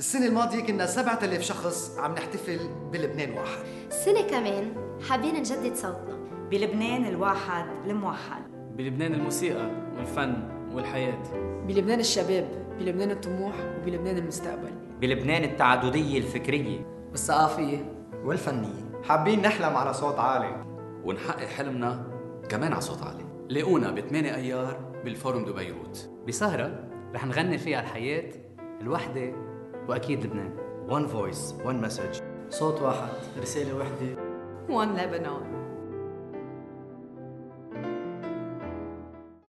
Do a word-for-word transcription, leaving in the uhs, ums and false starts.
السنة الماضية كنا سبعة آلاف شخص عم نحتفل بلبنان واحد. السنة كمان حابين نجدد صوتنا. بلبنان الواحد الموحد. بلبنان الموسيقى والفن والحياة. بلبنان الشباب، بلبنان الطموح وبلبنان المستقبل. بلبنان التعددية الفكرية والثقافية والفنية. حابين نحلم على صوت عالي ونحقق حلمنا كمان على صوت عالي. لاقونا ب ثمانية أيار بالفورم دو بيروت. بسهرة رح نغني فيها الحياة، الوحدة وأكيد لبنان. One voice, one message. صوت واحد، رسالة واحدة. One Lebanon.